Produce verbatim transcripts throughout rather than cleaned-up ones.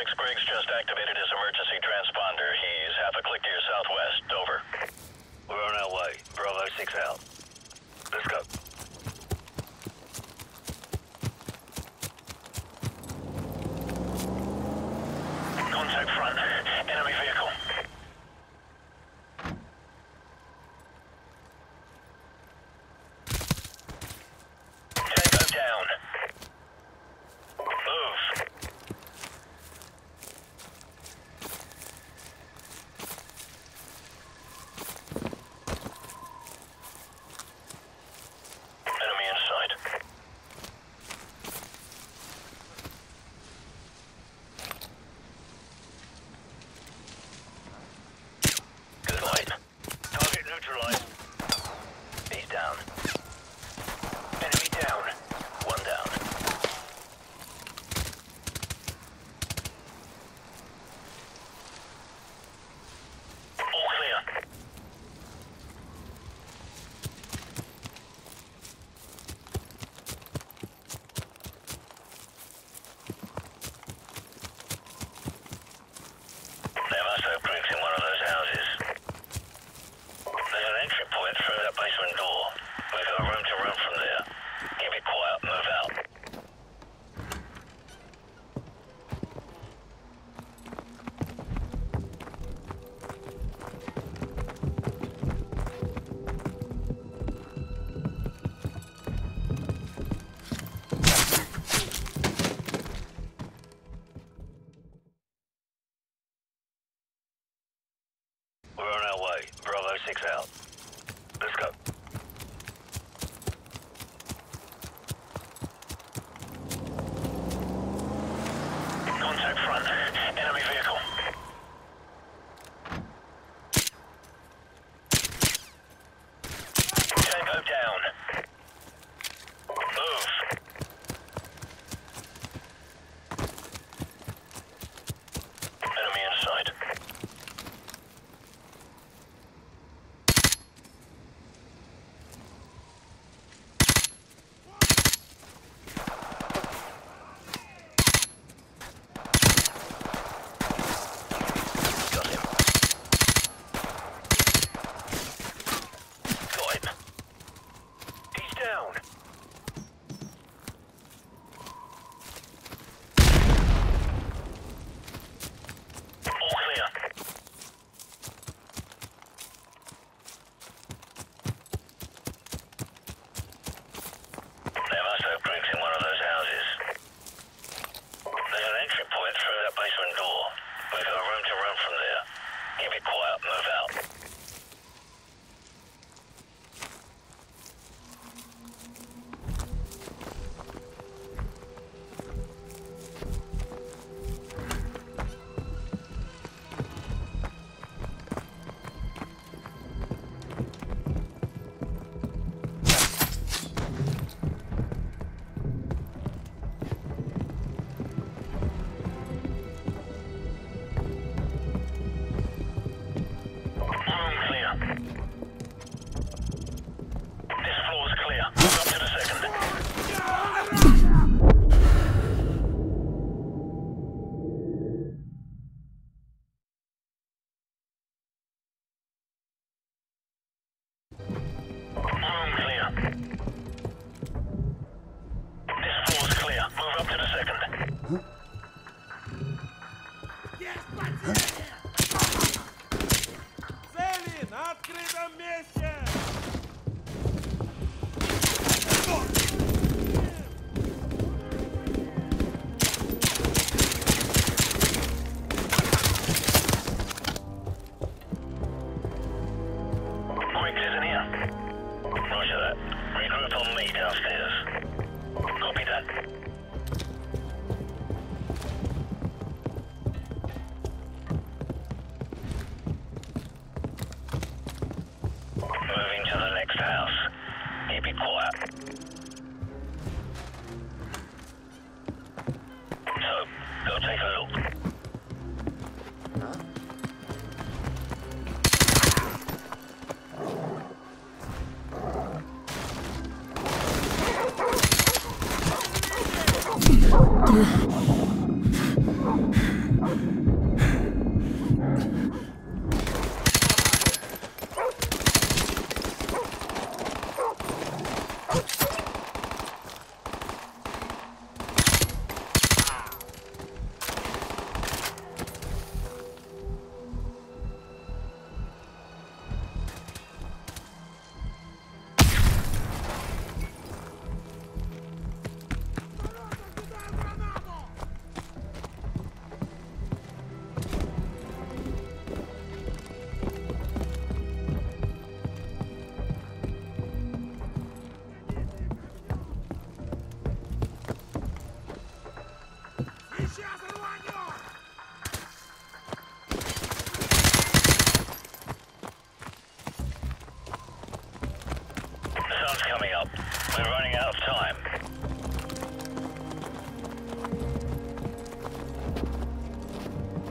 six, Griggs just activated his emergency transponder. He's half a click to your southwest. Over. We're on our way. Bravo six out. Let's go. Contact front. Enemy vehicle.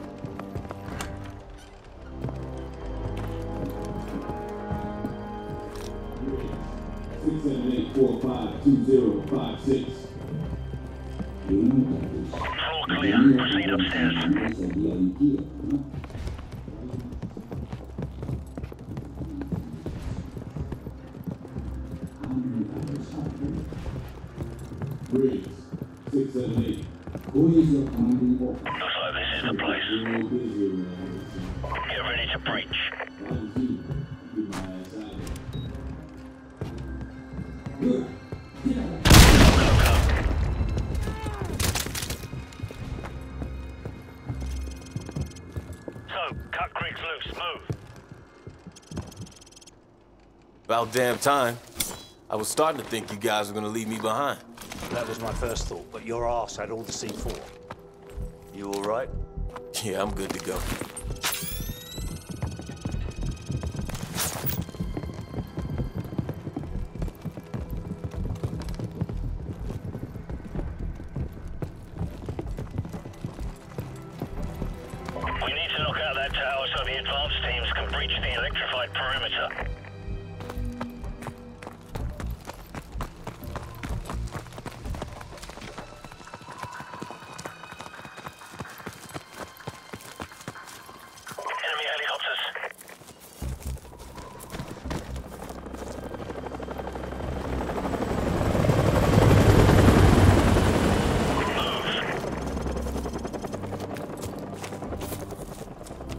six seven eight four five two zero five six. Floor clear. Proceed upstairs. Griggs, six seven eight. Who is your community office? Looks like this is the place. Get ready to breach. So, cut Griggs loose. Move. About damn time. I was starting to think you guys were gonna leave me behind. That was my first thought, but your ass had all the C four. You all right? Yeah, I'm good to go. We need to knock out that tower so the advanced teams can breach the electrified perimeter.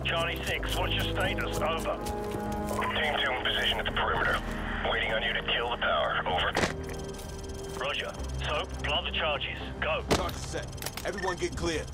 Charlie six, what's your status? Over. Team two in position at the perimeter. Waiting on you to kill the power. Over. Roger. Soap, plant the charges. Go. Charge set. Everyone get clear.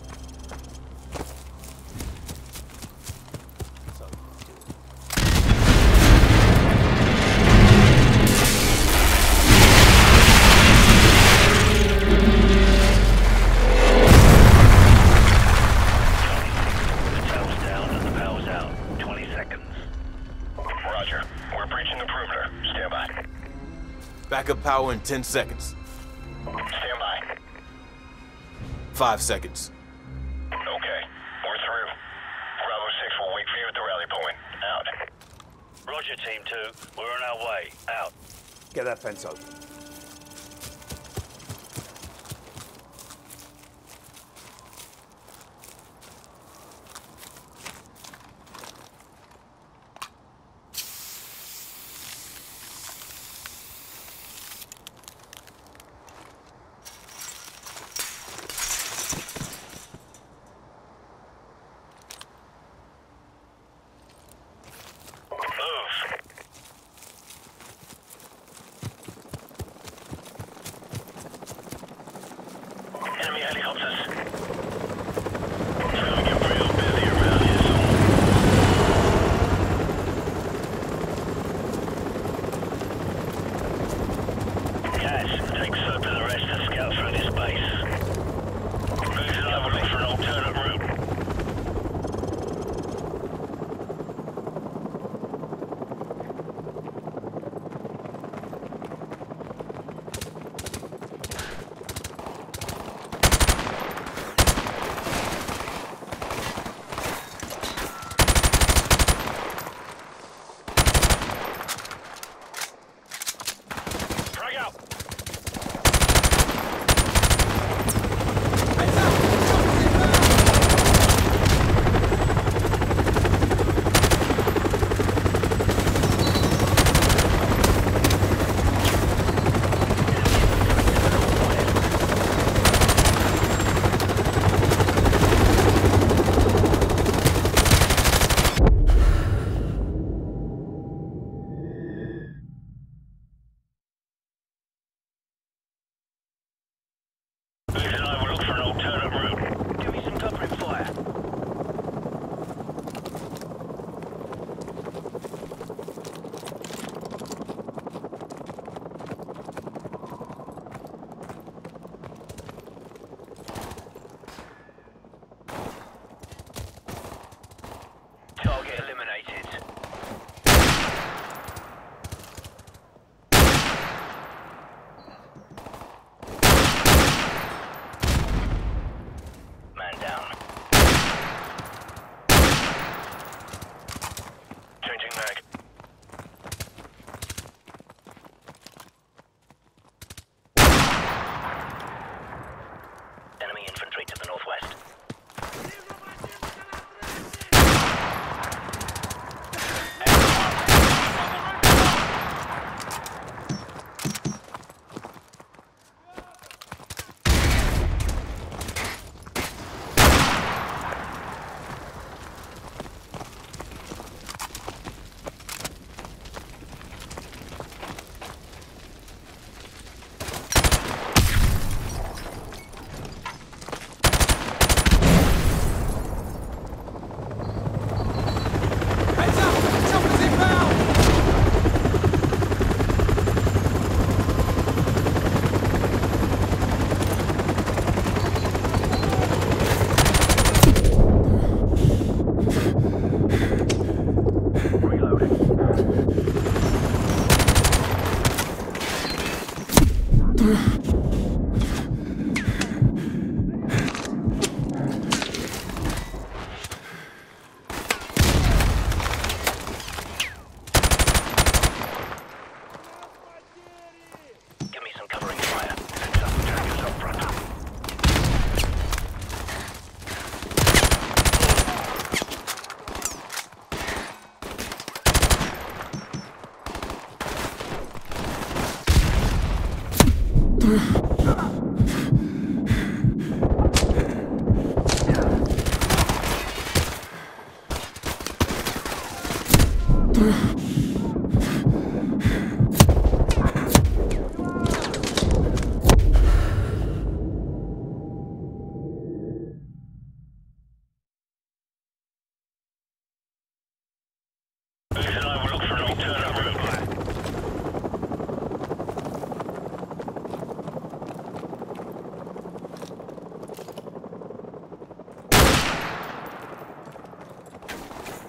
Backup power in ten seconds. Stand by. Five seconds. Okay, we're through. Bravo six will wait for you at the rally point. Out. Roger, Team two. We're on our way. Out. Get that fence open.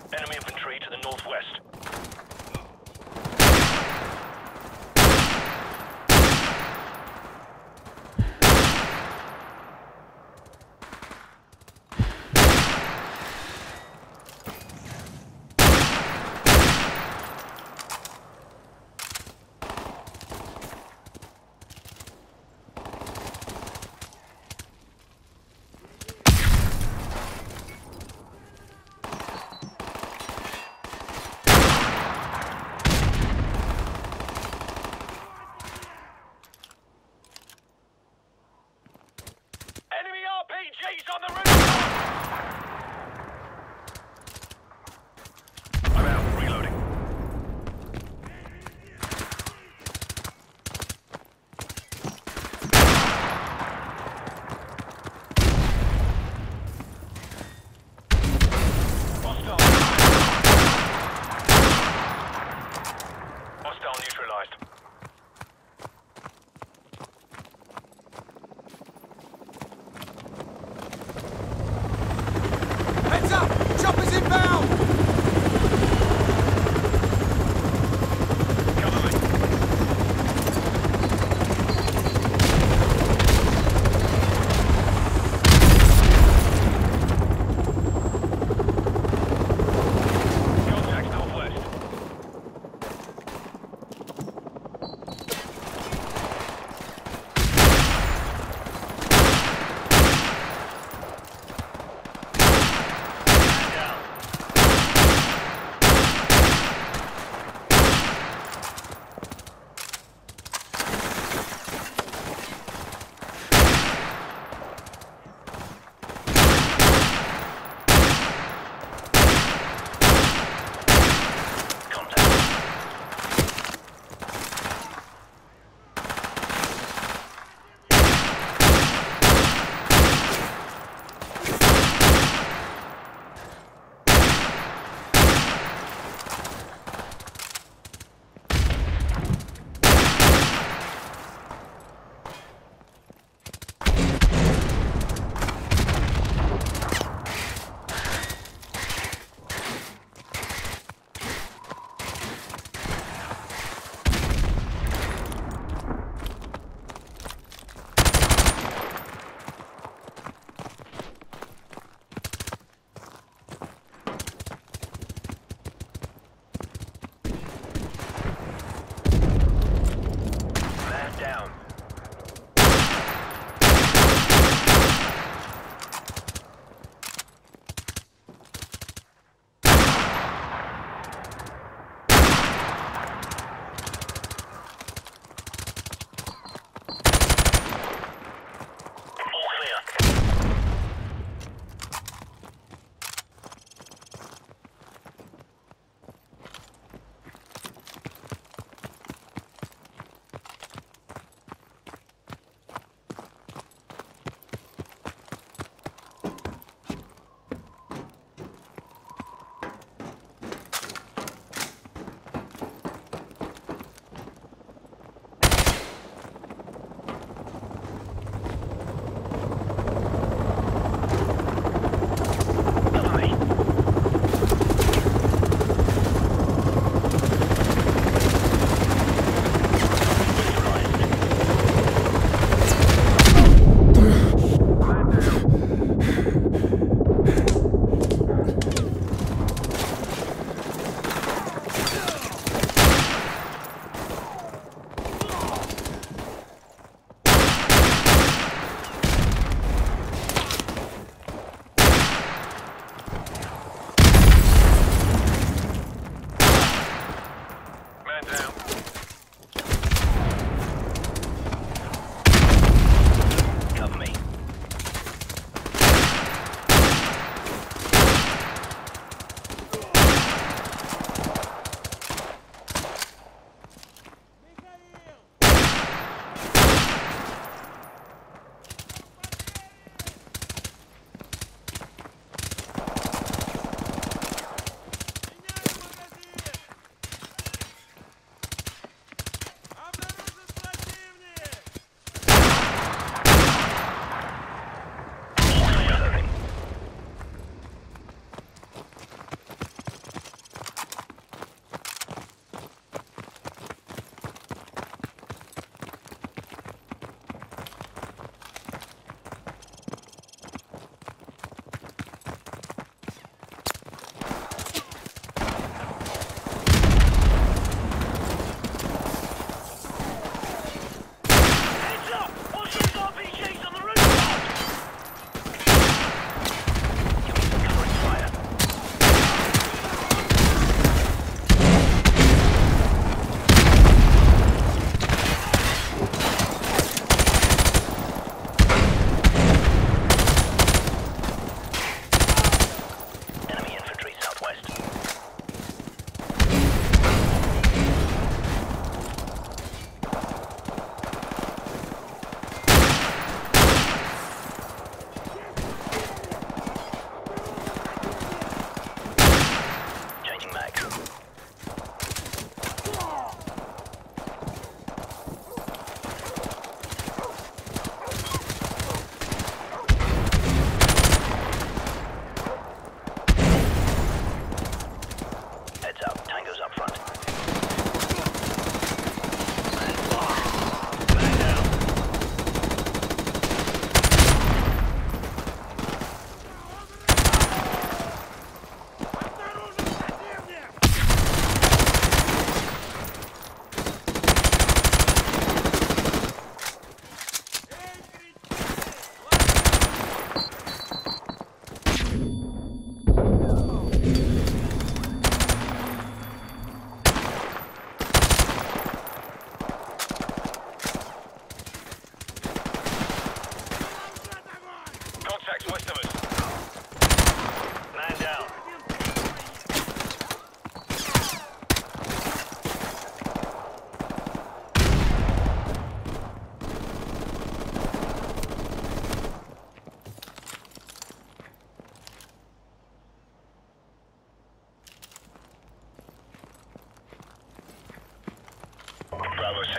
Enemy infantry to the northwest.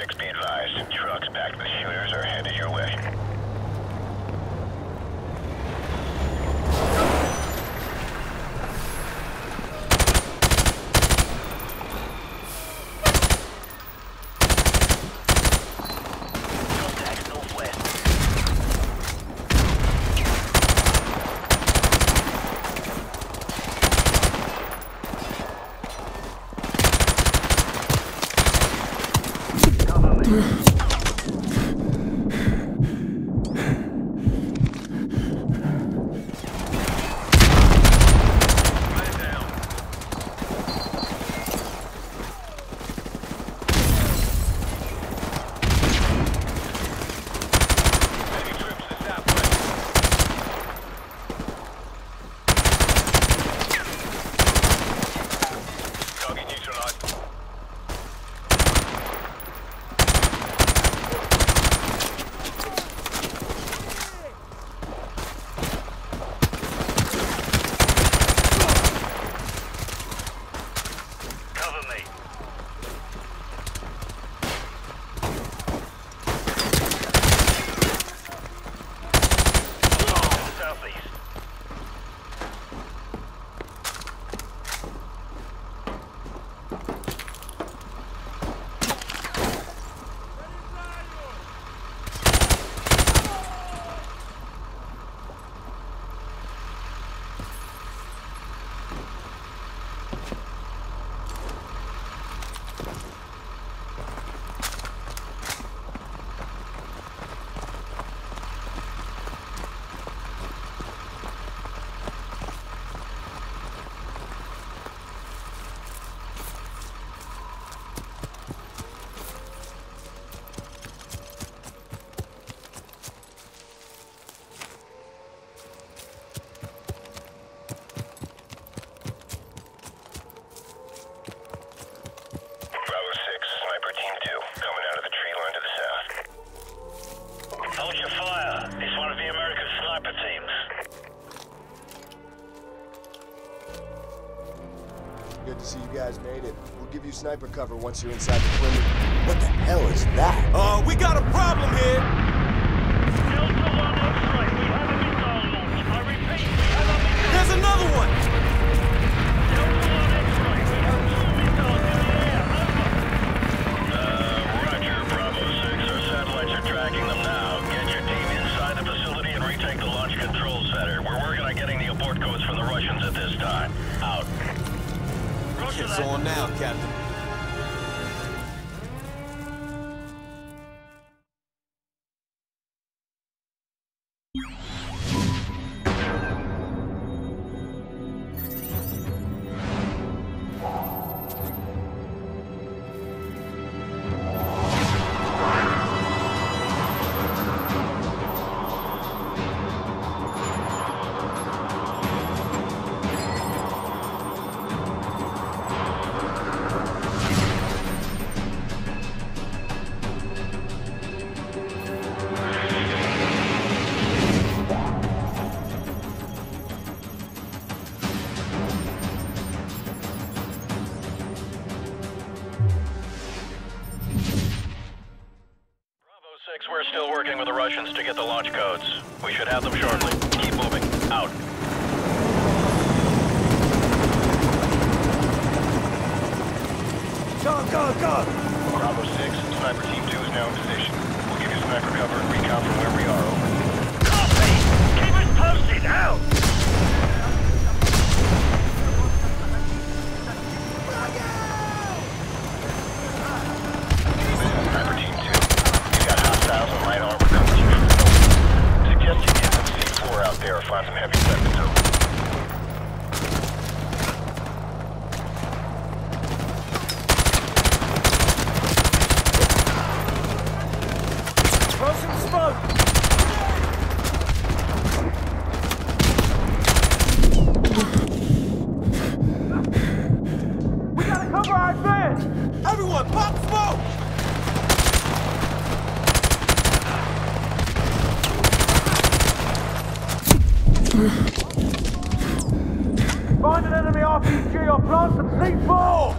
six, be advised. Trucks back to the shooters are headed your way. Give you sniper cover once you're inside the perimeter. What the hell is that? Uh, we got a problem here! Delta one X-ray, we have a missile launch. I repeat, we have a missile launch. There's another one! Delta one X-ray, we have two missiles in the air, over. Uh, roger, Bravo six. Our satellites are tracking them now. Get your team inside the facility and retake the launch control center. We're working on getting the abort codes from the Russians at this time. Out. It's on now, Captain. We're still working with the Russians to get the launch codes. We should have them shortly. Keep moving. Out. Go, go, go! Bravo six, Sniper Team two is now in position. We'll give you sniper cover and recount from where we are, over. Copy! Keep us posted! Out! Find some heavy weapons, over. Throw some smoke! We gotta cover our advance! Everyone, pop smoke! Find an enemy R P G or plant some C four!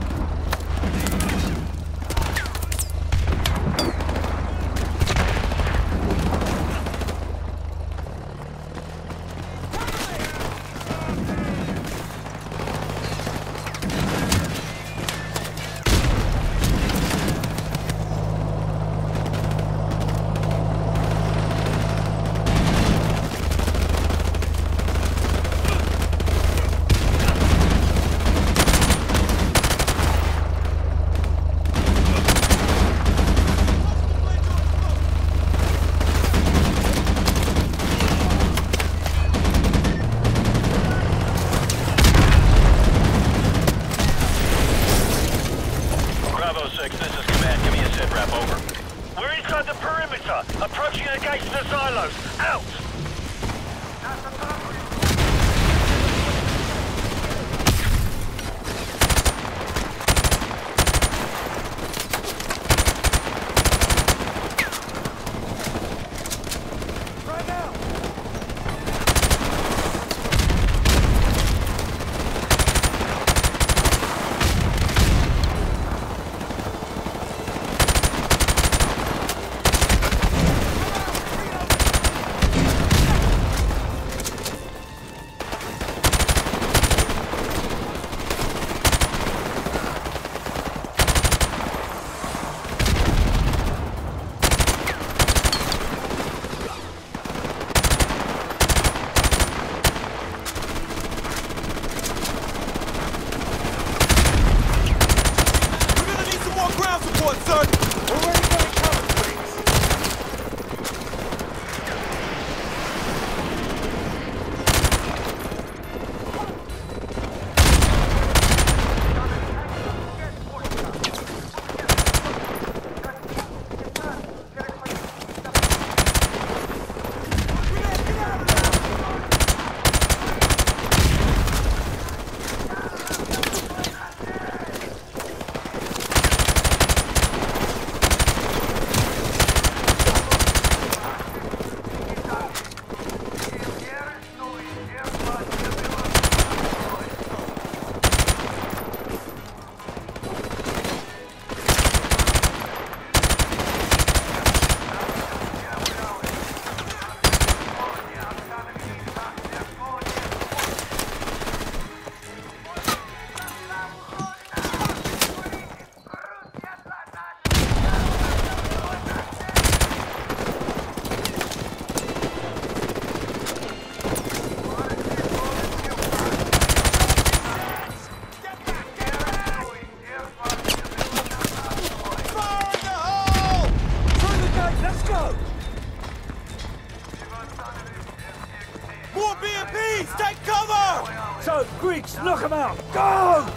Soap, Griggs, knock him out! Go!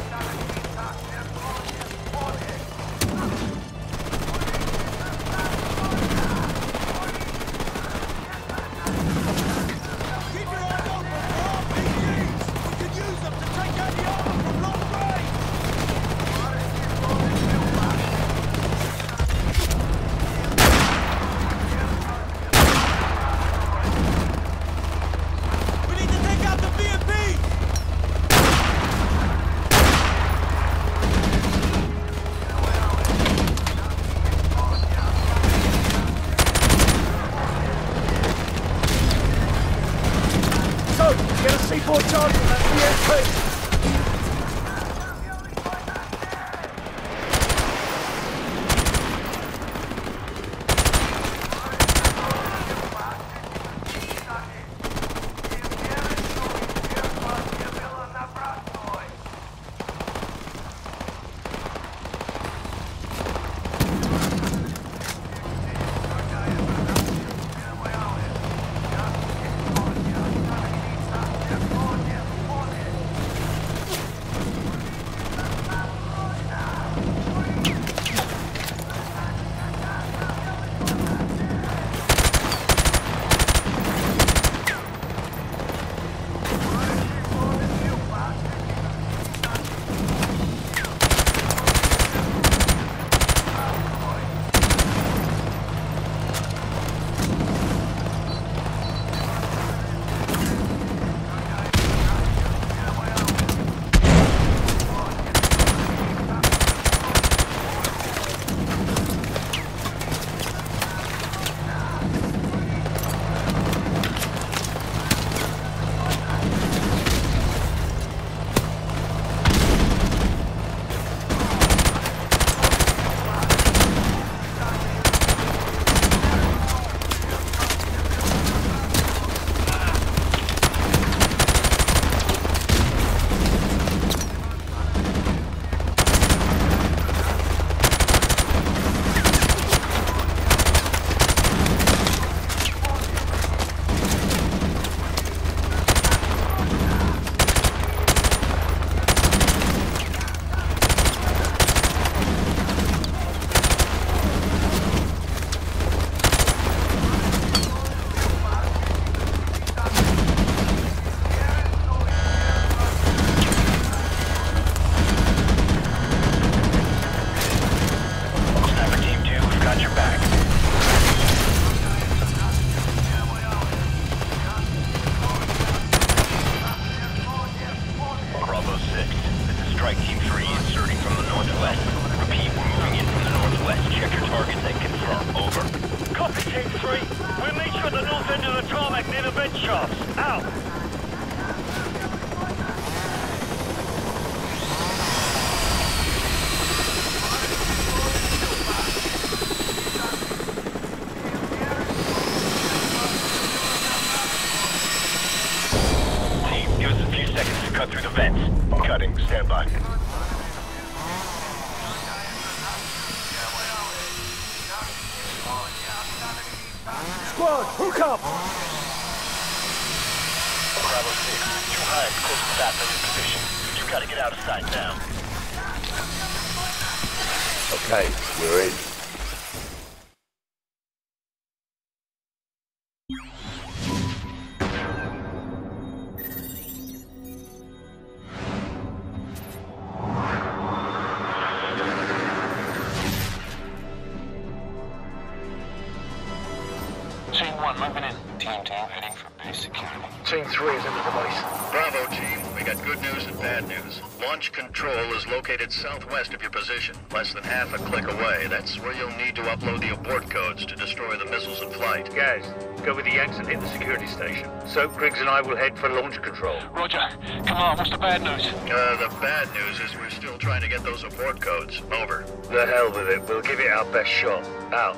Southwest of your position, less than half a click away. That's where you'll need to upload the abort codes to destroy the missiles in flight. Gaz, go with the Yanks and hit the security station. Soap, Griggs and I will head for launch control. Roger. Come on, what's the bad news? Uh, the bad news is we're still trying to get those abort codes. Over. The hell with it. We'll give it our best shot. Out.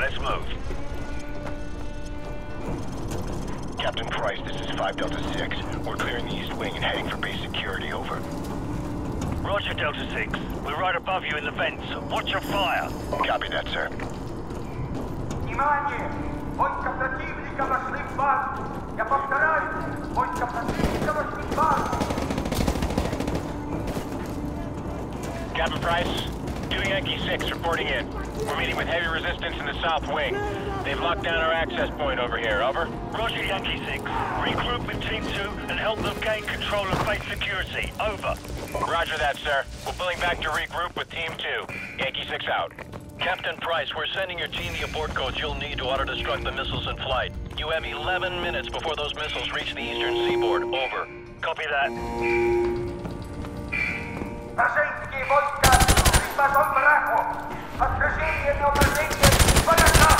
Let's move. Captain Price, this is five Delta six. We're clearing the east wing and heading for base security, over. Roger, Delta six. We're right above you in the vents. Watch your fire. Copy that, sir. Внимание! Войска противника вошли в базу! Я повторяю, войска противника вошли в базу! Captain Price, two Yankee six reporting in. We're meeting with heavy resistance in the south wing. They've locked down our access point over here, over. Roger, Yankee six. Regroup with Team two and help them gain control of base security, over. Roger that, sir. We're pulling back to regroup with Team two. Yankee six out. Captain Price, we're sending your team the abort codes you'll need to auto-destruct the missiles in flight. You have eleven minutes before those missiles reach the eastern seaboard, over. Copy that. Российские войска припадут в раку! Отражение на управление врага!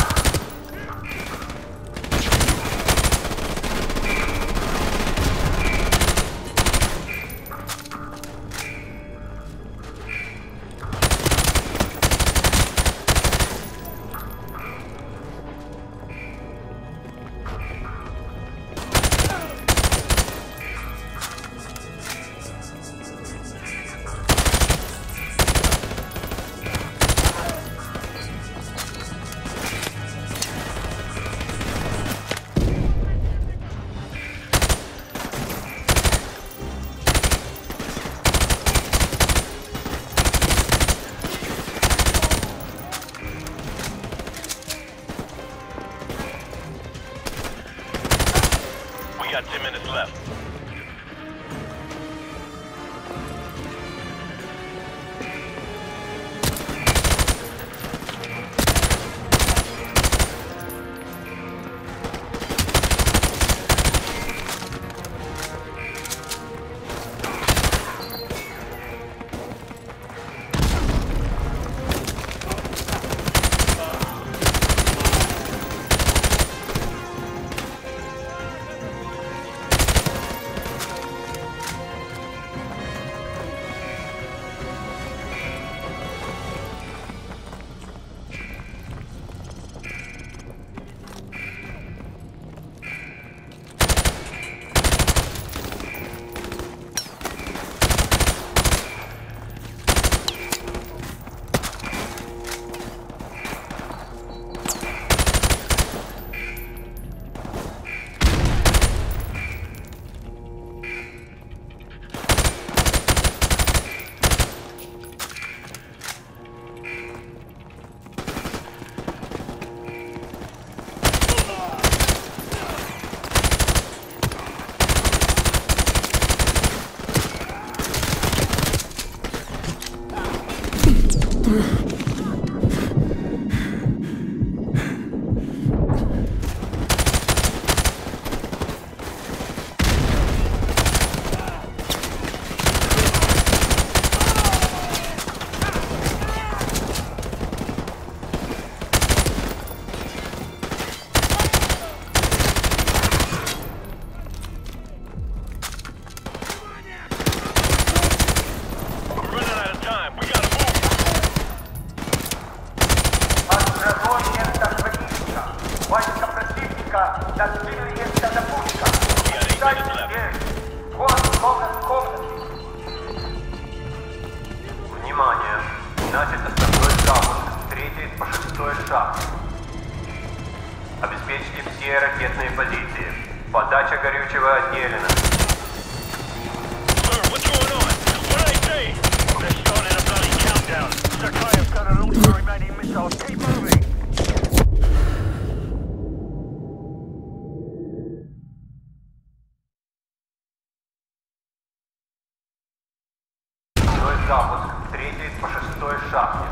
По шестой шахте.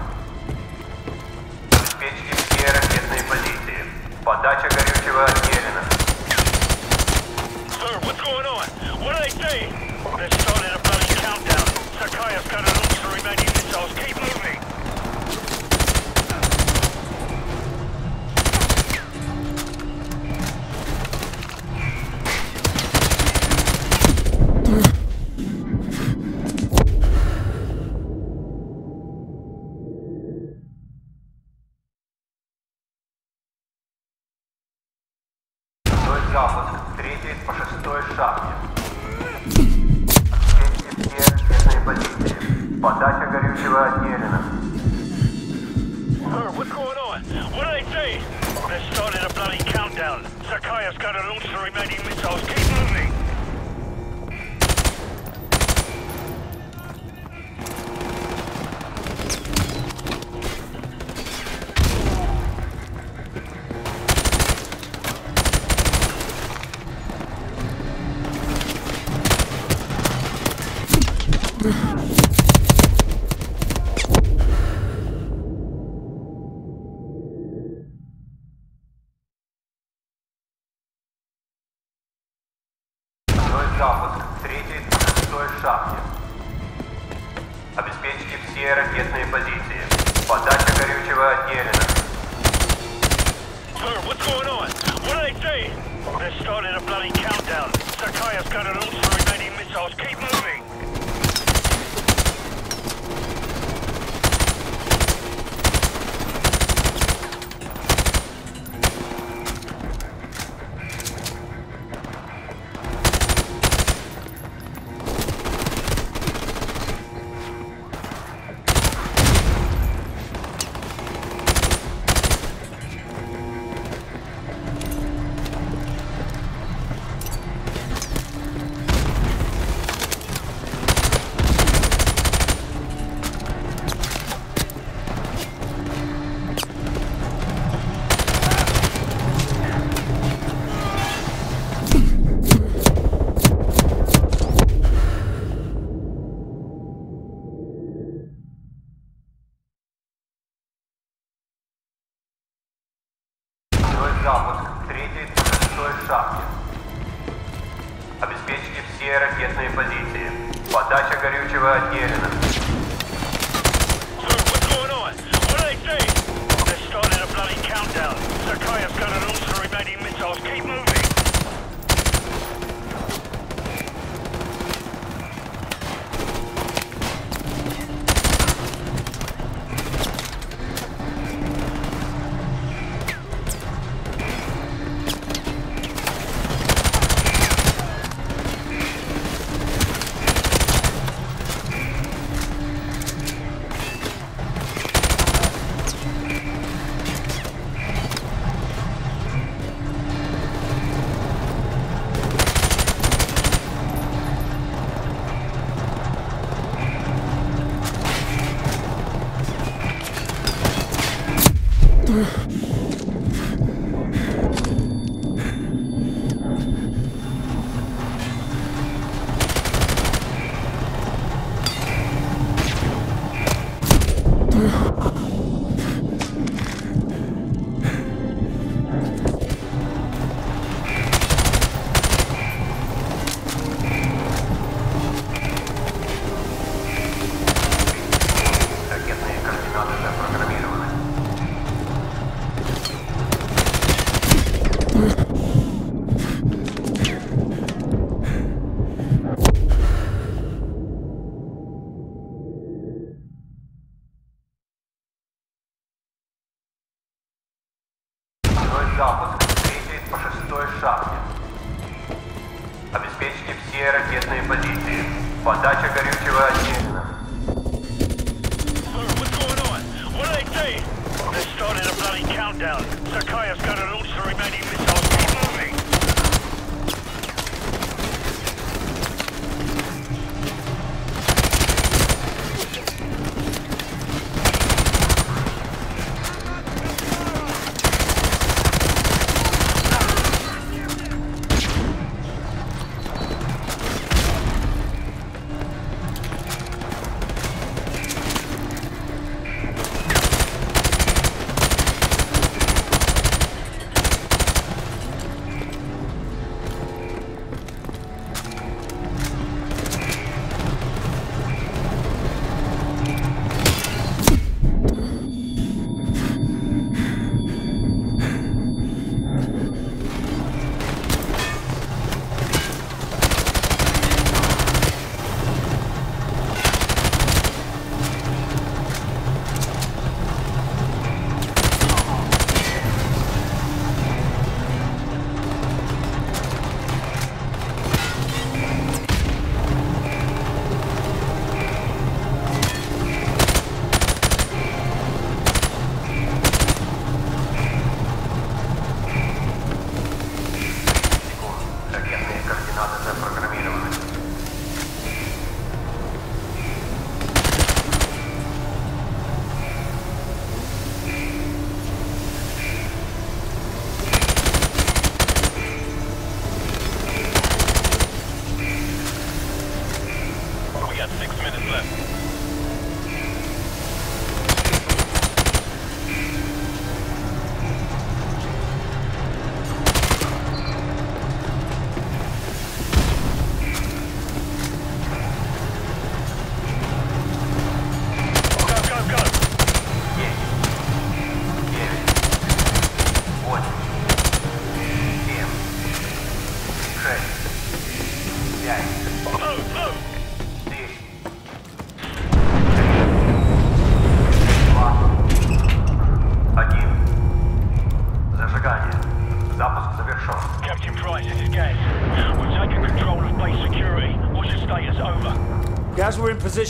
Все четыре ответные позиции. переживать Елена. Sir, what's going on? What do they say? They started a bloody countdown. Zakhaev's got to launch the remaining missiles. Keep moving.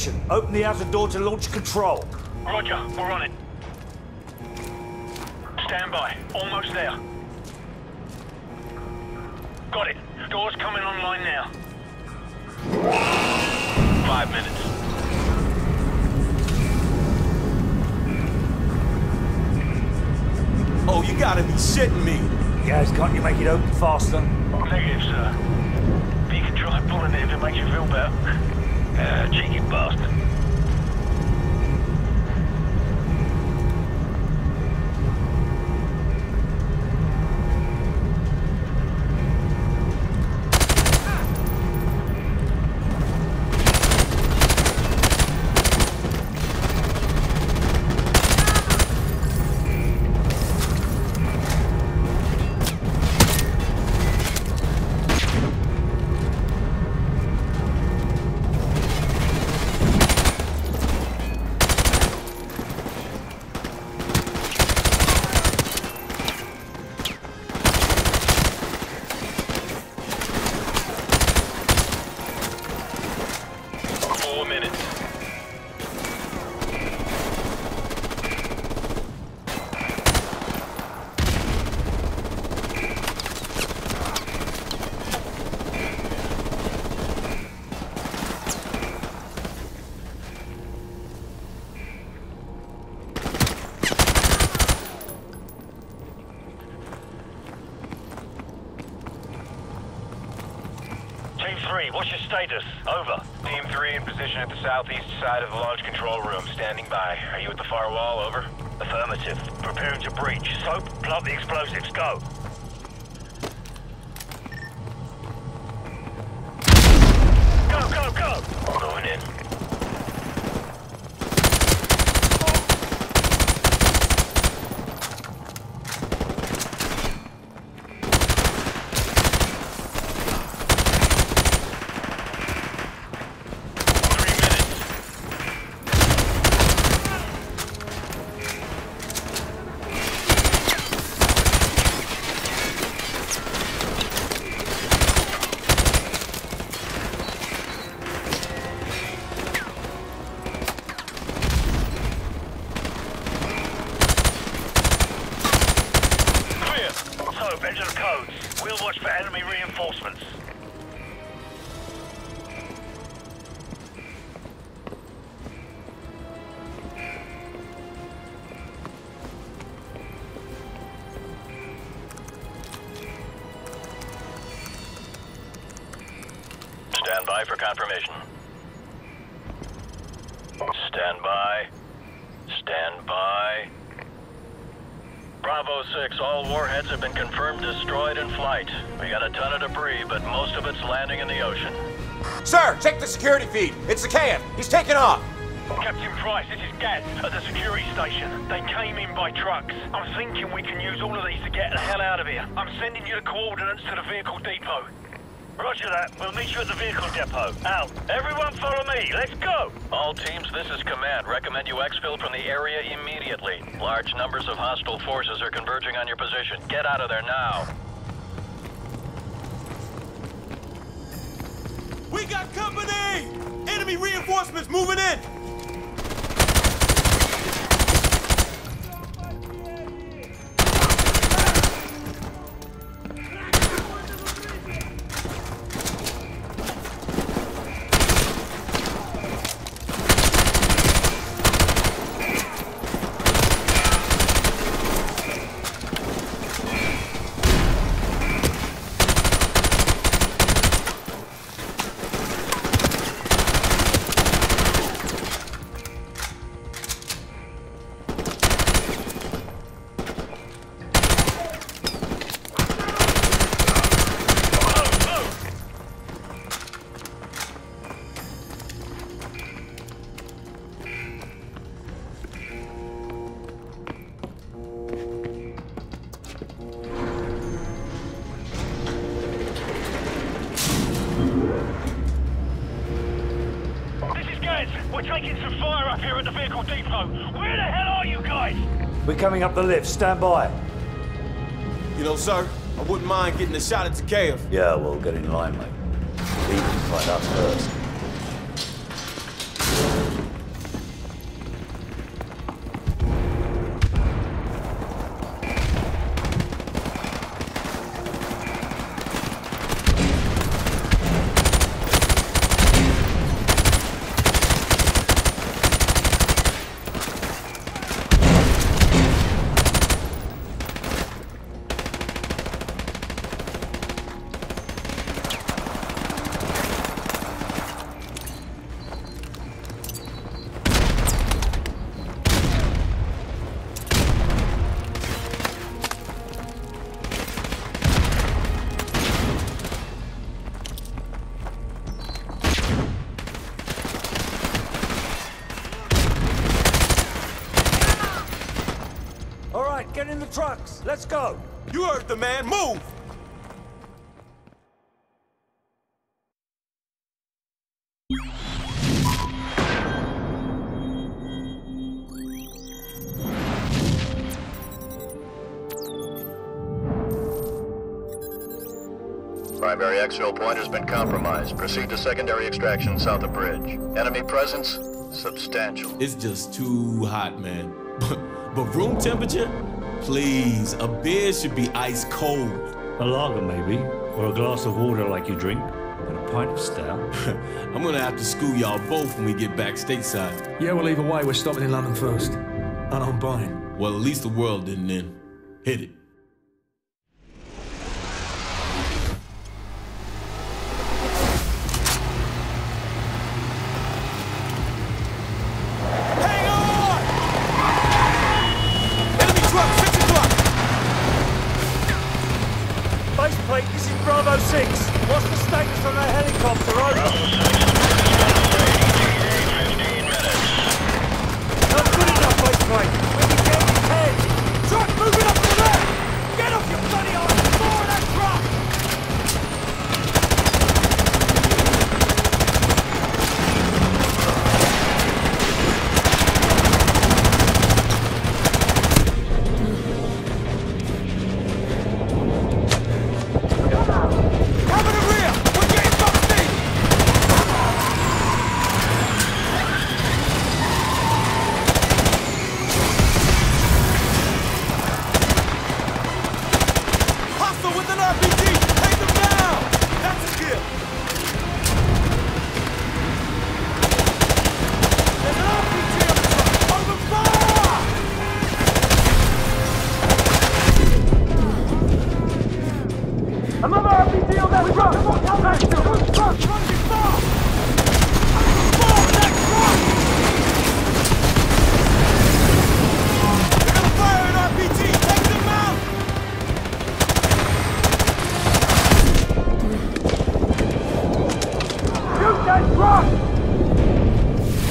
position. Open the outer door to launch control. Roger, we're on it. Stand by. Almost there. Got it. Door's coming online now. Five minutes. Oh, you gotta be shitting me. Guys, can't you make it open faster? Negative, sir. But you can try pulling it if it makes you feel better. Uh, cheeky bastard. What's your status? Over. Team three in position at the southeast side of the launch control room. Standing by. Are you at the firewall? Over. Affirmative. Preparing to breach. Soap, plug the explosives. Go. Go, go, go! Going in. Stand by for confirmation. Stand by. Stand by. Bravo six, all warheads have been confirmed destroyed in flight. We got a ton of debris, but most of it's landing in the ocean. Sir, check the security feed. It's Zakhaev. He's taking off. Captain Price, this is Gaz at the security station. They came in by trucks. I'm thinking we can use all of these to get the hell out of here. I'm sending you the coordinates to the vehicle depot. Roger that. We'll meet you at the vehicle depot. Out. Everyone follow me. Let's go. All teams, this is command. Recommend you exfil from the area immediately. Large numbers of hostile forces are converging on your position. Get out of there now. We got company! Enemy reinforcements moving in! We're coming up the lift. Stand by. You know, sir, I wouldn't mind getting a shot at Zakhaev. Yeah, well, get in line, mate. Leave him right up first. right, get in the trucks. Let's go. You heard the man. Move! Primary exfil point has been compromised. Proceed to secondary extraction south of bridge. Enemy presence? Substantial. It's just too hot, man. But room temperature? Please, a beer should be ice cold. A lager, maybe. Or a glass of water like you drink. And a pint of stout. I'm gonna have to school y'all both when we get back stateside. Yeah, well, either way, we're stopping in London first. And I'm buying. Well, at least the world didn't end. Hit it. We're on a heavy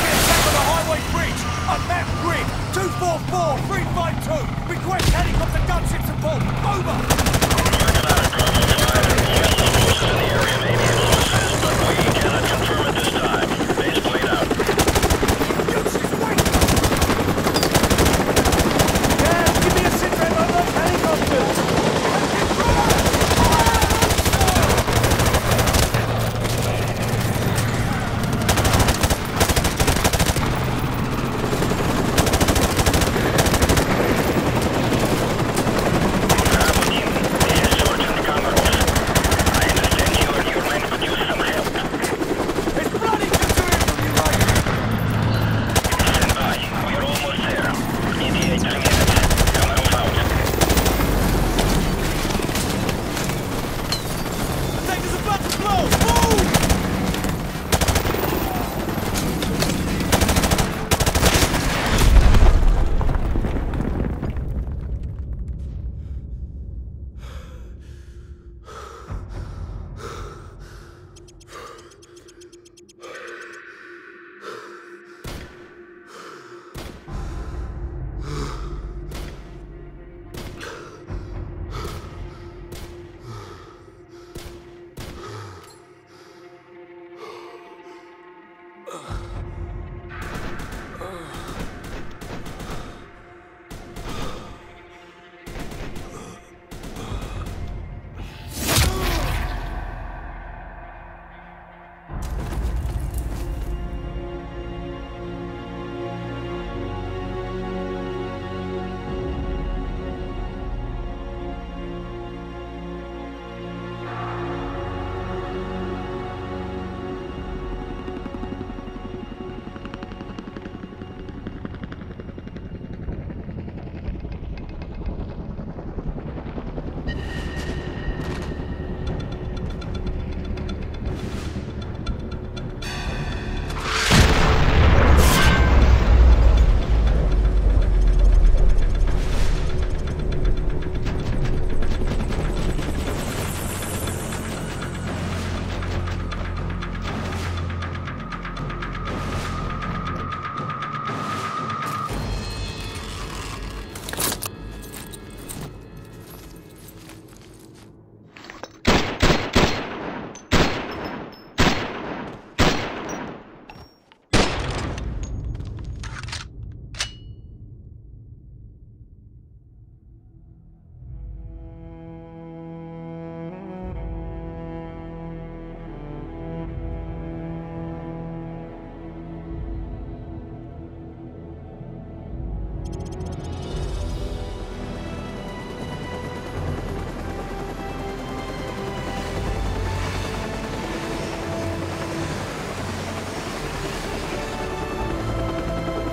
attack on the highway bridge on map grid two four four three five two.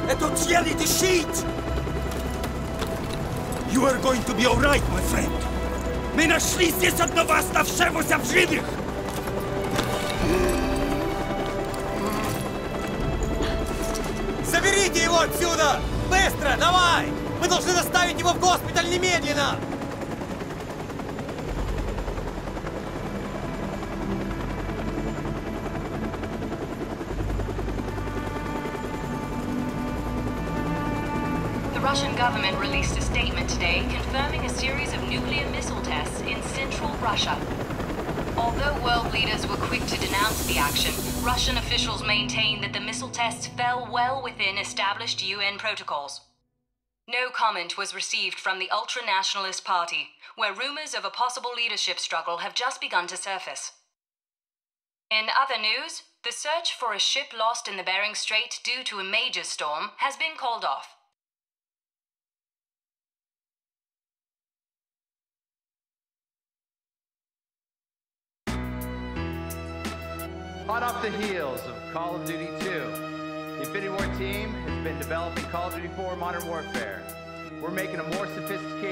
Это цели the sheet! You are going to be all right, my friend. Мы нашли здесь одного оставшегося в живых! Заберите его отсюда! Быстро, давай! Мы должны доставить его в госпиталь немедленно! The Russian government released a statement today confirming a series of nuclear missile tests in central Russia. Although world leaders were quick to denounce the action, Russian officials maintained that the missile tests fell well within established U N protocols. No comment was received from the Ultra-Nationalist Party, where rumors of a possible leadership struggle have just begun to surface. In other news, the search for a ship lost in the Bering Strait due to a major storm has been called off. Hot off the heels of Call of Duty two, the Infinity Ward team has been developing Call of Duty four Modern Warfare. We're making a more sophisticated